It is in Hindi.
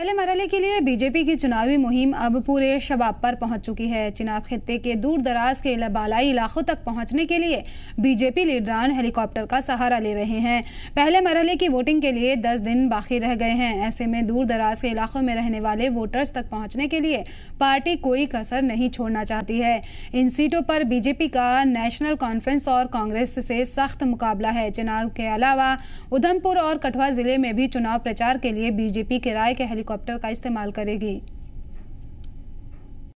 पहले मरहले के लिए बीजेपी की चुनावी मुहिम अब पूरे शबाब पर पहुंच चुकी है। चुनाव खित्ते के दूर दराज के बालाई इलाकों तक पहुंचने के लिए बीजेपी लीडरान हेलीकॉप्टर का सहारा ले रहे हैं। पहले मरहले की वोटिंग के लिए 10 दिन बाकी रह गए हैं। ऐसे में दूर दराज के इलाकों में रहने वाले वोटर्स तक पहुँचने के लिए पार्टी कोई कसर नहीं छोड़ना चाहती है। इन सीटों पर बीजेपी का नेशनल कॉन्फ्रेंस और कांग्रेस से सख्त मुकाबला है। चुनाव के अलावा उधमपुर और कठवा जिले में भी चुनाव प्रचार के लिए बीजेपी किराए के हेलीकॉप्टर का इस्तेमाल करेगी।